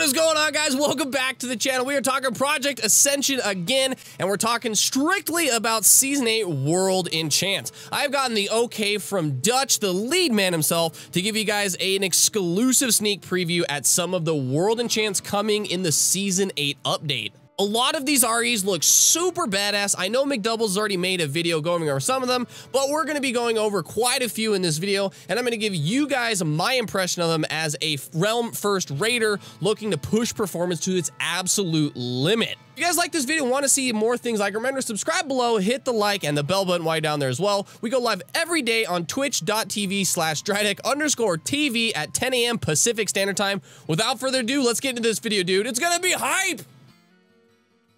What is going on, guys? Welcome back to the channel. We are talking Project Ascension again, and we're talking strictly about Season 8 World Enchant. I've gotten the okay from Dutch, the lead man himself, to give you guys an exclusive sneak preview at some of the World Enchants coming in the Season 8 update. A lot of these REs look super badass. I know McDoubles already made a video going over some of them, but we're going to be going over quite a few in this video, and I'm going to give you guys my impression of them as a Realm First Raider looking to push performance to its absolute limit. If you guys like this video and want to see more things like, remember to subscribe below, hit the like and the bell button while you're down there as well. We go live every day on twitch.tv/Drydek_TV at 10 a.m. Pacific Standard Time. Without further ado, let's get into this video, dude. It's going to be hype!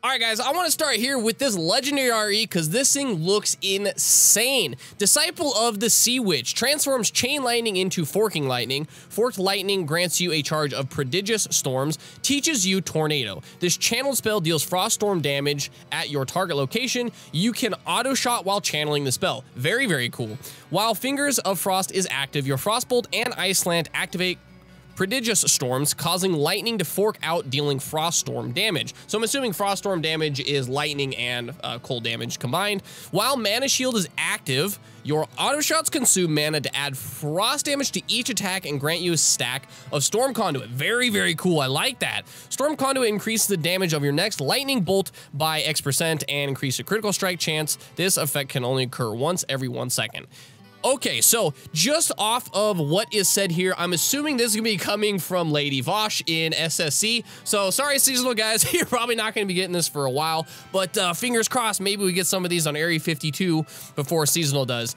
Alright guys, I want to start here with this legendary RE because this thing looks insane. Disciple of the Sea Witch transforms Chain Lightning into Forking Lightning. Forked Lightning grants you a charge of Prodigious Storms, teaches you Tornado. This channeled spell deals Frost Storm damage at your target location. You can auto-shot while channeling the spell. Very, very cool. While Fingers of Frost is active, your Frostbolt and Ice Slant activate Prodigious Storms, causing lightning to fork out, dealing frost storm damage. So I'm assuming frost storm damage is lightning and cold damage combined. While Mana Shield is active, your auto shots consume mana to add frost damage to each attack and grant you a stack of Storm Conduit. Very, very cool. I like that. Storm Conduit increases the damage of your next lightning bolt by X% and increase the critical strike chance. This effect can only occur once every 1 second. Okay, so just off of what is said here, I'm assuming this is going to be coming from Lady Vashj in SSC. So sorry, seasonal guys, you're probably not going to be getting this for a while, but fingers crossed, maybe we get some of these on Area 52 before seasonal does.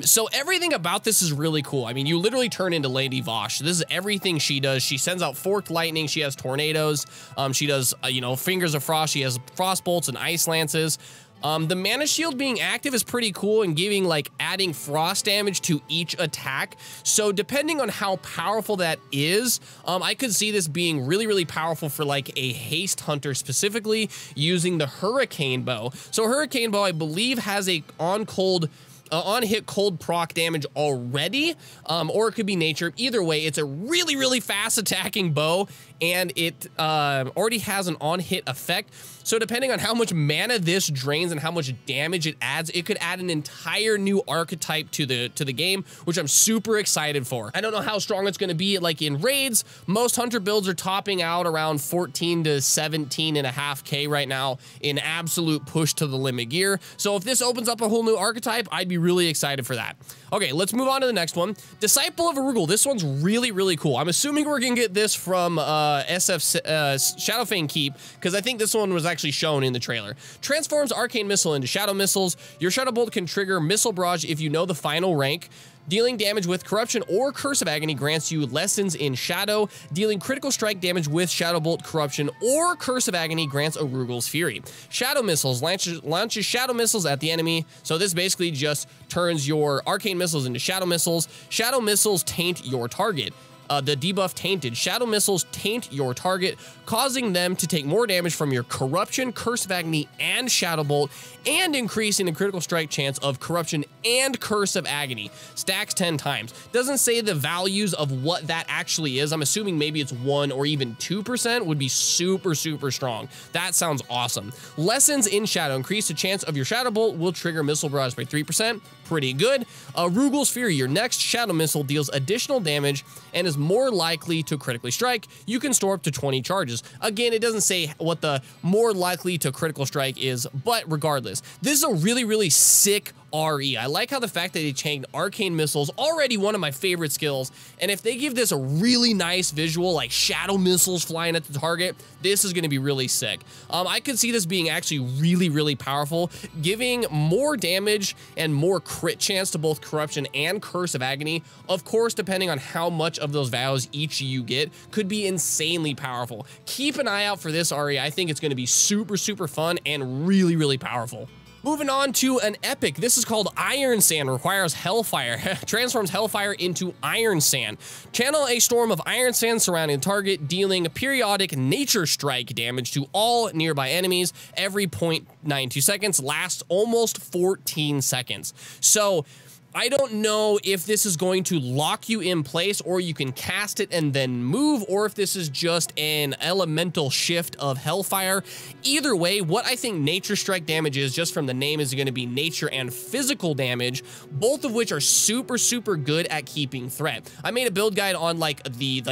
So everything about this is really cool. I mean, you literally turn into Lady Vashj. This is everything she does. She sends out forked lightning. She has tornadoes. She does, you know, Fingers of Frost. She has frost bolts and ice lances. The Mana Shield being active is pretty cool and giving, like, adding frost damage to each attack. So depending on how powerful that is, I could see this being really, really powerful for, like, a haste hunter specifically using the Hurricane Bow. So Hurricane Bow, I believe, has a on-hit cold proc damage already, or it could be nature. Either way, it's a really, really fast attacking bow, and it already has an on-hit effect. So depending on how much mana this drains and how much damage it adds, it could add an entire new archetype to the game, which I'm super excited for. I don't know how strong it's going to be. Like in raids, most hunter builds are topping out around 14 to 17.5K right now in absolute push to the limit gear. So if this opens up a whole new archetype, I'd be really excited for that. Okay, let's move on to the next one. Disciple of Arugal. This one's really, really cool. I'm assuming we're going to get this from Shadowfang Keep, because I think this one was actually shown in the trailer. Transforms Arcane Missile into Shadow Missiles. Your Shadow Bolt can trigger Missile Barrage if you know the final rank. Dealing damage with Corruption or Curse of Agony grants you Lessons in Shadow. Dealing critical strike damage with Shadow Bolt, Corruption, or Curse of Agony grants Arugal's Fury. Shadow Missiles launches Shadow Missiles at the enemy. So this basically just turns your Arcane Missiles into Shadow Missiles. Shadow Missiles taint your target. The debuff Tainted. Shadow Missiles taint your target, causing them to take more damage from your Corruption, Curse of Agony, and Shadow Bolt, and increasing the critical strike chance of Corruption and Curse of Agony. Stacks 10 times. Doesn't say the values of what that actually is. I'm assuming maybe it's 1 or even 2% would be super, super strong. That sounds awesome. Lessons in Shadow. Increase the chance of your Shadow Bolt will trigger Missile Barrage by 3%. Pretty good. Arugal's Fury. Your next Shadow Missile deals additional damage and is more likely to critically strike. You can store up to 20 charges. Again, it doesn't say what the more likely to critical strike is, but regardless, this is a really, really sick RE. I like how the fact that they changed Arcane Missiles, already one of my favorite skills, and if they give this a really nice visual, like Shadow Missiles flying at the target, this is going to be really sick. I could see this being actually really, really powerful, giving more damage and more crit chance to both Corruption and Curse of Agony. Of course, depending on how much of those vows each you get, could be insanely powerful. Keep an eye out for this RE. I think it's going to be super, super fun and really, really powerful. Moving on to an epic. This is called Iron Sand, requires Hellfire. Transforms Hellfire into Iron Sand. Channel a storm of Iron Sand surrounding the target, dealing periodic nature strike damage to all nearby enemies every 0.92 seconds. Lasts almost 14 seconds. So I don't know if this is going to lock you in place or you can cast it and then move, or if this is just an elemental shift of Hellfire. Either way, what I think Nature Strike damage is, just from the name, is going to be nature and physical damage, both of which are super, super good at keeping threat. I made a build guide on like the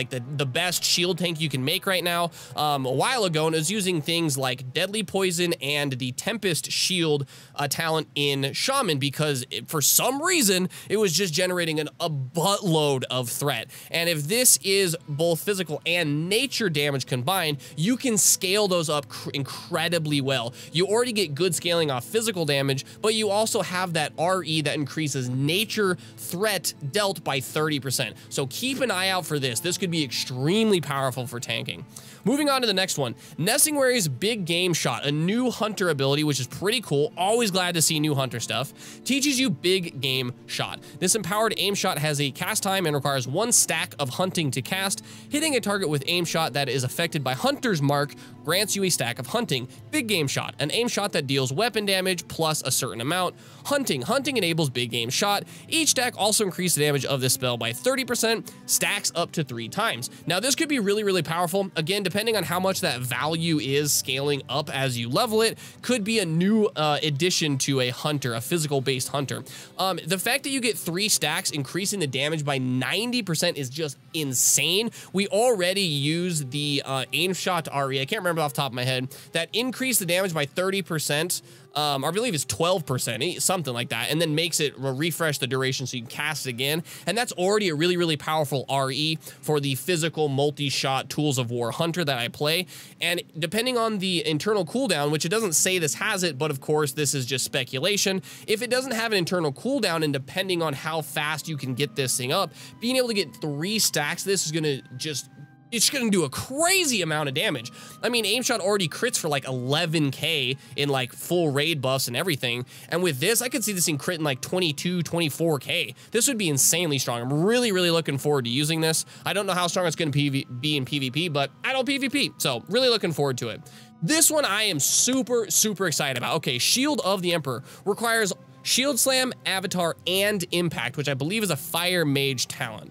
best shield tank you can make right now a while ago, and it was using things like Deadly Poison and the Tempest Shield talent in Shaman, because for some reason, it was just generating a buttload of threat. And if this is both physical and nature damage combined, you can scale those up incredibly well. You already get good scaling off physical damage, but you also have that RE that increases nature threat dealt by 30%. So keep an eye out for this. This could be extremely powerful for tanking. Moving on to the next one, Nessingwary's Big Game Shot, a new hunter ability, which is pretty cool. Always glad to see new hunter stuff. Teaches you Big Game Shot. This empowered aim shot has a cast time and requires 1 stack of hunting to cast. Hitting a target with aim shot that is affected by hunter's mark grants you a stack of hunting. Big Game Shot, an aim shot that deals weapon damage plus a certain amount. Hunting. Hunting enables Big Game Shot. Each stack also increases the damage of this spell by 30%, stacks up to 3 times. Now, this could be really, really powerful. Again, depending on how much that value is scaling up as you level it, could be a new addition to a hunter, a physical-based hunter. The fact that you get 3 stacks, increasing the damage by 90% is just insane. We already used the aim shot RE, I can't remember off the top of my head, that increased the damage by 30%. I believe it's 12%, something like that, and then makes it refresh the duration so you can cast it again. And that's already a really, really powerful RE for the physical multi-shot Tools of War Hunter that I play. And depending on the internal cooldown, which it doesn't say this has it, but of course this is just speculation. If it doesn't have an internal cooldown, and depending on how fast you can get this thing up, being able to get 3 stacks, this is gonna just... it's going to do a crazy amount of damage. I mean, Aimshot already crits for like 11k in like full raid buffs and everything. And with this, I could see this thing critting like 22, 24k. This would be insanely strong. I'm really, really looking forward to using this. I don't know how strong it's going to be in PvP, but I don't PvP. So really looking forward to it. This one I am super, super excited about. Okay, Shield of the Emperor requires Shield Slam, Avatar, and Impact, which I believe is a Fire Mage talent.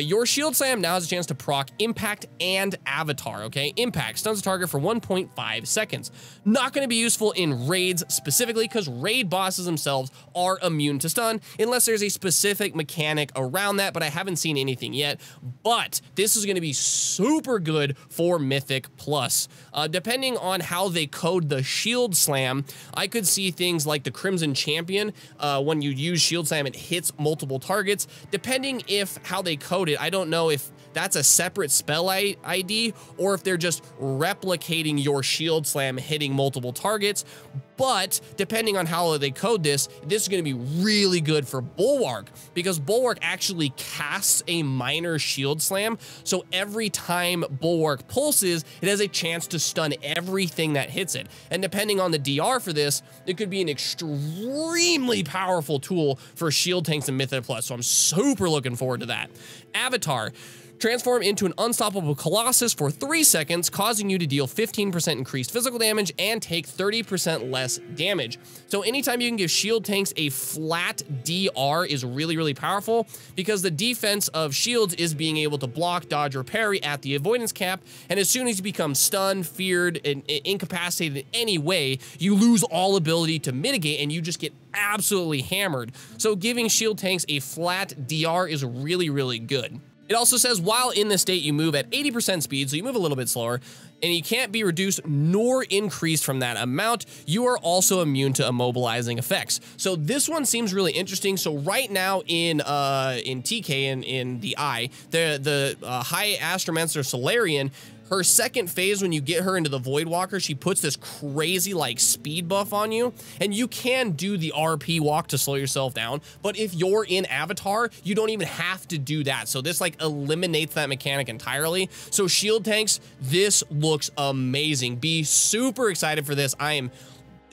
Your Shield Slam now has a chance to proc Impact and Avatar, okay? Impact stuns a target for 1.5 seconds. Not going to be useful in raids specifically, because raid bosses themselves are immune to stun, unless there's a specific mechanic around that, but I haven't seen anything yet. But this is going to be super good for Mythic Plus. Depending on how they code the Shield Slam, I could see things like the Crimson Champion. When you use Shield Slam, it hits multiple targets. Depending if how they code it, I don't know if that's a separate spell ID or if they're just replicating your Shield Slam hitting multiple targets. But depending on how they code this, this is going to be really good for Bulwark, because Bulwark actually casts a minor Shield Slam. So every time Bulwark pulses, it has a chance to stun everything that hits it. And depending on the DR for this, it could be an extremely powerful tool for shield tanks and Mythic Plus. So I'm super looking forward to that. Avatar. Transform into an unstoppable Colossus for 3 seconds, causing you to deal 15% increased physical damage and take 30% less damage. So anytime you can give shield tanks a flat DR is really, really powerful, because the defense of shields is being able to block, dodge, or parry at the avoidance cap. And as soon as you become stunned, feared, and incapacitated in any way, you lose all ability to mitigate and you just get absolutely hammered. So giving shield tanks a flat DR is really, really good. It also says, while in this state, you move at 80% speed, so you move a little bit slower, and you can't be reduced nor increased from that amount. You are also immune to immobilizing effects. So this one seems really interesting. So right now in TK, and in the Eye, the High Astromancer Solarian, her second phase, when you get her into the Voidwalker, she puts this crazy like speed buff on you, and you can do the RP walk to slow yourself down, but if you're in Avatar, you don't even have to do that. So this like eliminates that mechanic entirely. So shield tanks, this looks amazing. Be super excited for this. I'm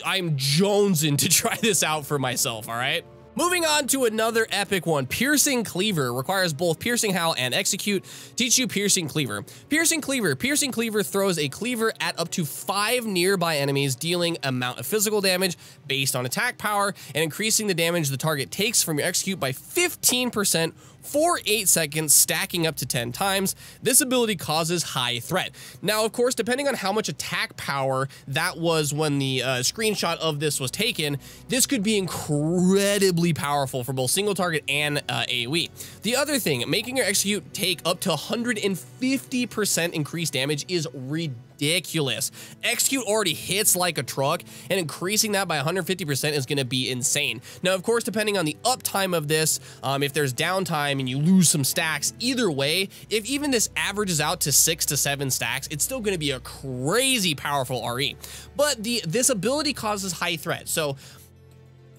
jonesing to try this out for myself, all right? Moving on to another epic one, Piercing Cleaver requires both Piercing Howl and Execute. Teach you Piercing Cleaver. Piercing Cleaver throws a cleaver at up to 5 nearby enemies, dealing amount of physical damage based on attack power and increasing the damage the target takes from your Execute by 15% for 8 seconds, stacking up to 10 times. This ability causes high threat. Now, of course, depending on how much attack power that was when the screenshot of this was taken, this could be incredibly powerful for both single target and AoE. The other thing, making your Execute take up to 150% increased damage is ridiculous. Execute already hits like a truck, and increasing that by 150% is going to be insane. Now, of course, depending on the uptime of this, if there's downtime and you lose some stacks, either way, if even this averages out to 6 to 7 stacks, it's still going to be a crazy powerful RE. But this ability causes high threat, so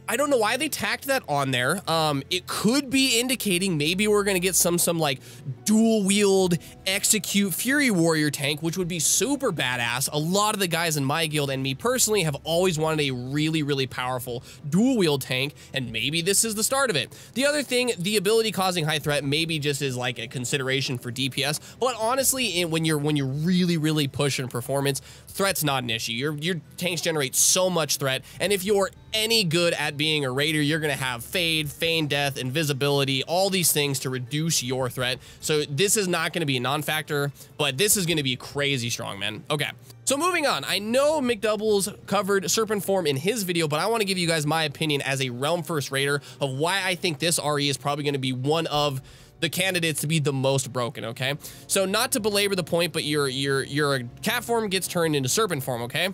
I don't know why they tacked that on there. It could be indicating maybe we're going to get some like dual wield Execute Fury Warrior tank, which would be super badass. A lot of the guys in my guild and me personally have always wanted a really, really powerful dual wield tank, and maybe this is the start of it. The other thing, the ability causing high threat maybe just is like a consideration for DPS, but honestly, when you're really, really pushing performance, threat's not an issue. Your tanks generate so much threat, and if you're any good at being a raider, you're going to have fade, feign death, invisibility, all these things to reduce your threat. So this is not going to be a non-factor, but this is going to be crazy strong, man. Okay. So moving on, I know McDoubles covered Serpent Form in his video, but I want to give you guys my opinion as a Realm First Raider of why I think this RE is probably going to be one of the candidates to be the most broken, okay? So not to belabor the point, but your cat form gets turned into Serpent Form, okay?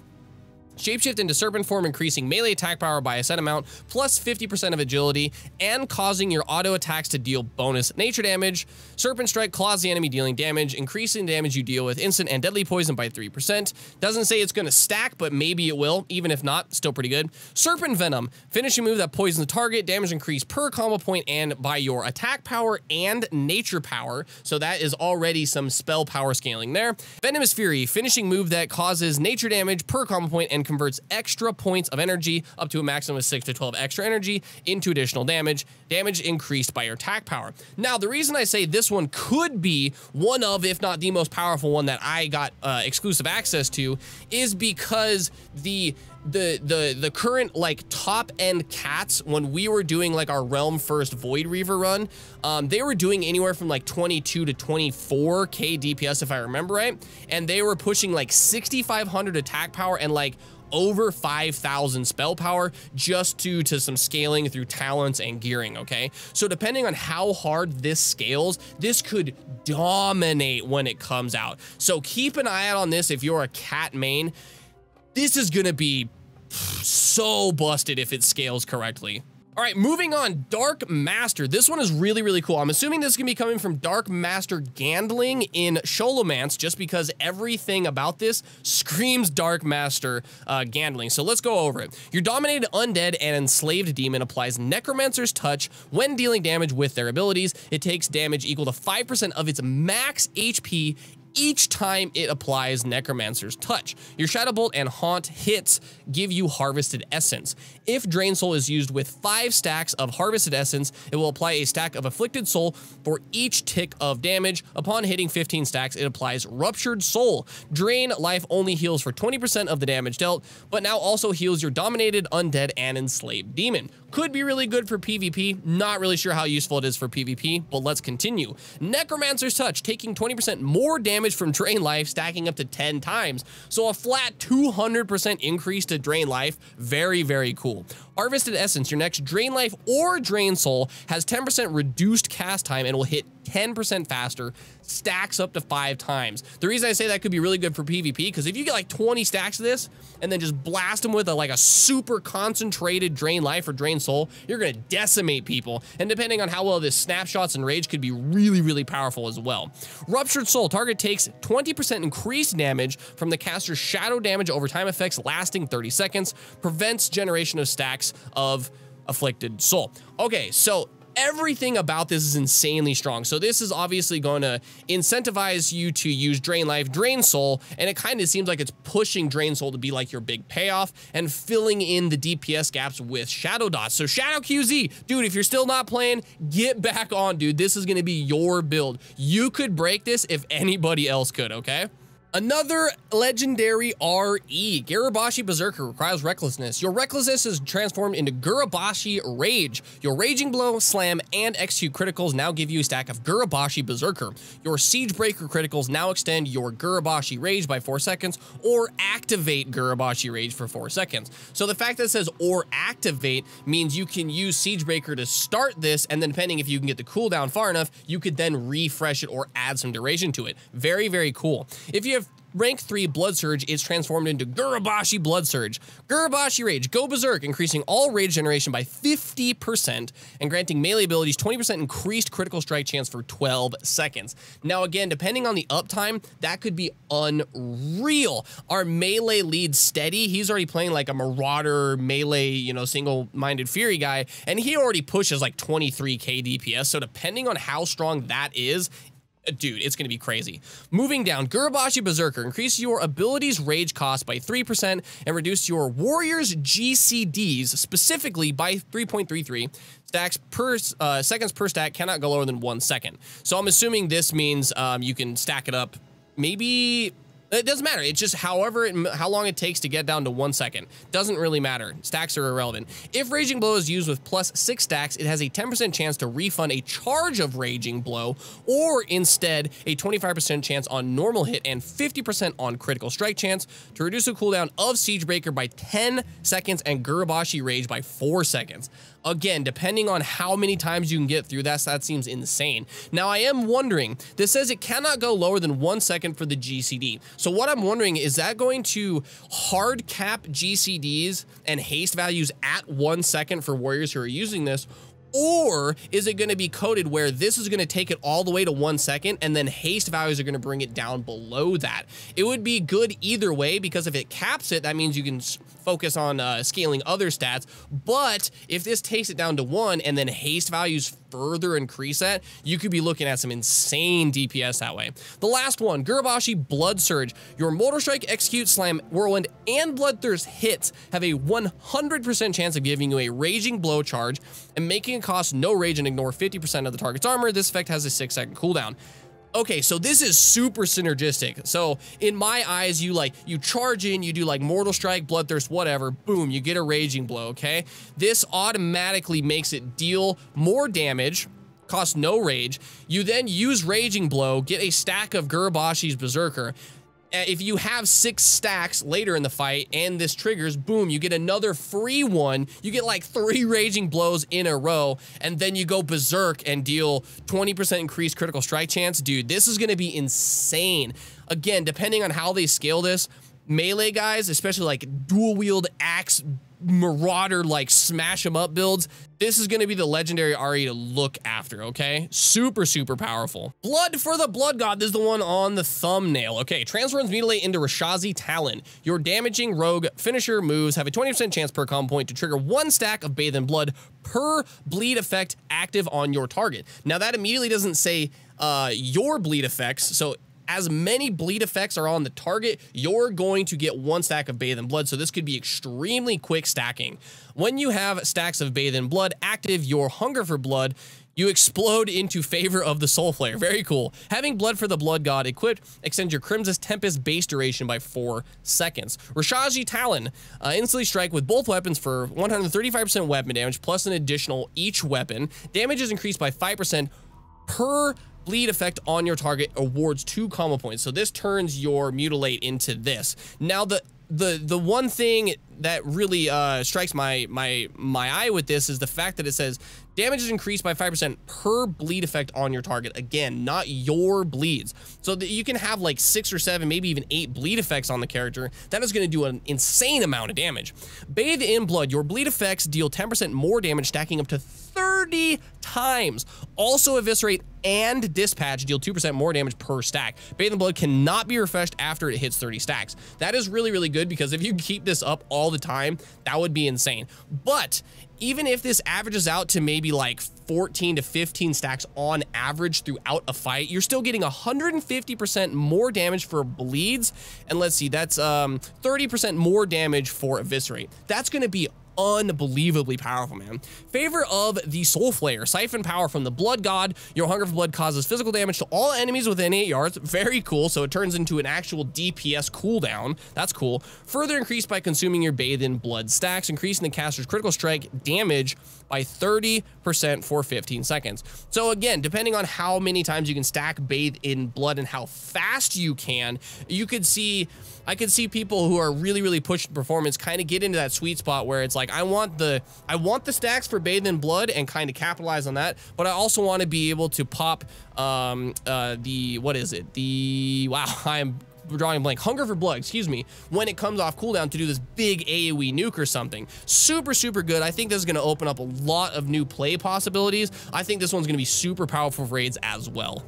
Shapeshift into Serpent Form, increasing melee attack power by a set amount, plus 50% of agility, and causing your auto attacks to deal bonus nature damage. Serpent Strike claws the enemy, dealing damage, increasing the damage you deal with instant and deadly poison by 3%. Doesn't say it's going to stack, but maybe it will. Even if not, still pretty good. Serpent Venom, finishing move that poisons the target, damage increased per combo point and by your attack power and nature power. So that is already some spell power scaling there. Venomous Fury, finishing move that causes nature damage per combo point and converts extra points of energy up to a maximum of 6 to 12 extra energy into additional damage, damage increased by your attack power. Now, the reason I say this one could be one of, if not the most powerful one that I got exclusive access to, is because the current like top end cats, when we were doing like our Realm First Void Reaver run, they were doing anywhere from like 22 to 24k DPS if I remember right, and they were pushing like 6,500 attack power and like over 5,000 spell power just due to some scaling through talents and gearing, okay? So depending on how hard this scales, this could dominate when it comes out. So keep an eye out on this if you're a cat main. This is gonna be so busted if it scales correctly. All right, moving on, Dark Master. This one is really, really cool. I'm assuming this is gonna be coming from Dark Master Gandling in Sholomance, just because everything about this screams Dark Master Gandling. So let's go over it. Your dominated undead and enslaved demon applies Necromancer's Touch when dealing damage with their abilities. It takes damage equal to 5% of its max HP each time it applies Necromancer's Touch. Your Shadow Bolt and Haunt hits give you Harvested Essence. If Drain Soul is used with 5 stacks of Harvested Essence, it will apply a stack of Afflicted Soul for each tick of damage. Upon hitting 15 stacks, it applies Ruptured Soul. Drain Life only heals for 20% of the damage dealt, but now also heals your dominated undead and enslaved demon. Could be really good for PvP. Not really sure how useful it is for PvP, but let's continue. Necromancer's Touch, taking 20% more damage from Drain Life, stacking up to 10 times. So a flat 200% increase to Drain Life. Very, very cool. Harvested Essence, your next Drain Life or Drain Soul has 10% reduced cast time and will hit 10% faster, stacks up to 5 times. The reason I say that could be really good for PvP, because if you get like 20 stacks of this and then just blast them with a super concentrated Drain Life or Drain Soul, you're going to decimate people. And depending on how well this snapshots and rage, could be really, really powerful as well. Ruptured Soul, target takes 20% increased damage from the caster's shadow damage over time effects lasting 30 seconds, prevents generation of stacks of afflicted soul. Okay, so everything about this is insanely strong. So this is obviously going to incentivize you to use Drain Life, Drain Soul, and it kind of seems like it's pushing Drain Soul to be like your big payoff and filling in the DPS gaps with Shadow Dots. So Shadow QZ, dude, if you're still not playing, get back on, dude. This is going to be your build. You could break this if anybody else could, okay? Another legendary RE, Gurubashi Berserker, requires Recklessness. Your Recklessness is transformed into Gurubashi Rage. Your Raging Blow, Slam, and Execute criticals now give you a stack of Gurubashi Berserker. Your Siege Breaker criticals now extend your Gurubashi Rage by 4 seconds or activate Gurubashi Rage for 4 seconds. So the fact that it says or activate means you can use Siege Breaker to start this, and then depending if you can get the cooldown far enough, you could then refresh it or add some duration to it. Very, very cool. If you have Rank 3 Blood Surge, it's transformed into Gurubashi Blood Surge. Gurubashi Rage, go berserk, increasing all rage generation by 50% and granting melee abilities 20% increased critical strike chance for 12 seconds. Now again, depending on the uptime, that could be unreal. Our melee lead Steady, he's already playing like a Marauder melee, you know, single-minded Fury guy, and he already pushes like 23k DPS, so depending on how strong that is, dude, it's going to be crazy. Moving down, Gurubashi Berserker, increase your abilities rage cost by 3% and reduce your warriors GCDs specifically by 3.33 stacks per seconds per stack, cannot go lower than 1 second. So I'm assuming this means you can stack it up. Maybe it doesn't matter. It's just how long it takes to get down to 1 second. Doesn't really matter. Stacks are irrelevant. If Raging Blow is used with +6 stacks, it has a 10% chance to refund a charge of Raging Blow, or instead a 25% chance on normal hit and 50% on critical strike chance to reduce the cooldown of Siegebreaker by 10 seconds and Gurubashi Rage by 4 seconds. Again, depending on how many times you can get through that, that seems insane. Now, I am wondering, this says it cannot go lower than 1 second for the GCD. So what I'm wondering, is that going to hard cap GCDs and haste values at 1 second for warriors who are using this? Or is it going to be coded where this is going to take it all the way to 1 second and then haste values are going to bring it down below that? It would be good either way, because if it caps it, that means you can focus on scaling other stats. But if this takes it down to 1 and then haste values further increase that, you could be looking at some insane DPS that way. The last one, Gurubashi Blood Surge. Your Mortal Strike, Execute, Slam, Whirlwind, and Bloodthirst hits have a 100% chance of giving you a Raging Blow charge and making it cost no rage and ignore 50% of the target's armor. This effect has a 6-second cooldown. Okay, so this is super synergistic. So in my eyes, you charge in, you do like Mortal Strike, Bloodthirst, whatever, boom, you get a Raging Blow, okay? This automatically makes it deal more damage, cost no rage. You then use Raging Blow, get a stack of Gurubashi's Berserker. If you have 6 stacks later in the fight and this triggers, boom, you get another free one. You get like 3 Raging Blows in a row, and then you go berserk and deal 20% increased critical strike chance. Dude, this is going to be insane. Again, depending on how they scale this, melee guys, especially like dual wield axe, Marauder, like smash them up builds, this is going to be the legendary RE to look after, okay? Super, super powerful. Blood for the Blood God. This is the one on the thumbnail. Okay, transforms Mutilate into Rashazi Talon. Your damaging rogue finisher moves have a 20% chance per comm point to trigger 1 stack of Bathe in Blood per bleed effect active on your target. Now, that immediately doesn't say your bleed effects, so as many bleed effects are on the target, you're going to get 1 stack of Bathe in Blood, so this could be extremely quick stacking. When you have stacks of Bathe in Blood active, your Hunger for Blood, you explode into Favor of the Soul Flayer. Very cool. Having Blood for the Blood God equipped extends your Crimson Tempest base duration by 4 seconds. Rashazi Talon, instantly strike with both weapons for 135% weapon damage, plus an additional each weapon. Damage is increased by 5% per bleed effect on your target, awards 2 comma points. So this turns your Mutilate into this. Now the one thing that really strikes my eye with this is the fact that it says damage is increased by 5% per bleed effect on your target. Again, not your bleeds. So that you can have like 6 or 7, maybe even 8 bleed effects on the character. That is going to do an insane amount of damage. Bathe in Blood. Your bleed effects deal 10% more damage, stacking up to 30 times. Also, Eviscerate and Dispatch deal 2% more damage per stack. Bathe in Blood cannot be refreshed after it hits 30 stacks. That is really, really good, because if you keep this up all the time, that would be insane. But even if this averages out to maybe like 14 to 15 stacks on average throughout a fight. You're still getting 150% more damage for bleeds, and let's see, that's 30% more damage for eviscerate. That's going to be unbelievably powerful, man. Favor of the Soul Flayer. Siphon power from the Blood God. Your hunger for blood causes physical damage to all enemies within 8 yards. Very cool. So it turns into an actual DPS cooldown. That's cool. Further increased by consuming your Bathe in Blood stacks, increasing the caster's critical strike damage by 30% for 15 seconds. So again, depending on how many times you can stack Bathe in Blood and how fast you can, you could see, I could see people who are really, really pushing performance kind of get into that sweet spot where it's like, I want the stacks for Bathe in Blood and kind of capitalize on that, but I also want to be able to pop Hunger for Blood, excuse me, when it comes off cooldown to do this big AoE nuke or something. Super, super good. I think this is going to open up a lot of new play possibilities. I think this one's going to be super powerful for raids as well.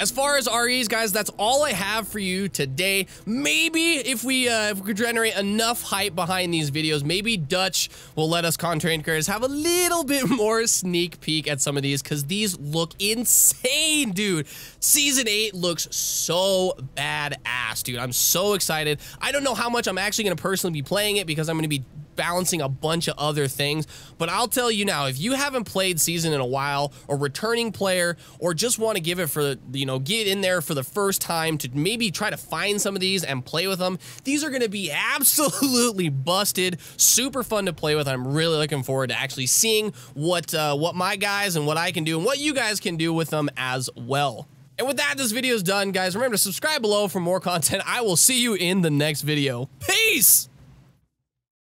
As far as REs, guys, that's all I have for you today. Maybe if we could generate enough hype behind these videos, maybe Dutch will let us content creators have a little bit more sneak peek at some of these, because these look insane, dude. Season 8 looks so badass, dude. I'm so excited. I don't know how much I'm actually going to personally be playing it, because I'm going to be balancing a bunch of other things, but I'll tell you now, if you haven't played Season in a while, or returning player, or just want to give it for, you know, get in there for the first time to maybe try to find some of these and play with them, these are going to be absolutely busted, super fun to play with. I'm really looking forward to actually seeing what my guys and what I can do and what you guys can do with them as well. And with that, this video is done, guys. Remember to subscribe below for more content. I will see you in the next video. Peace!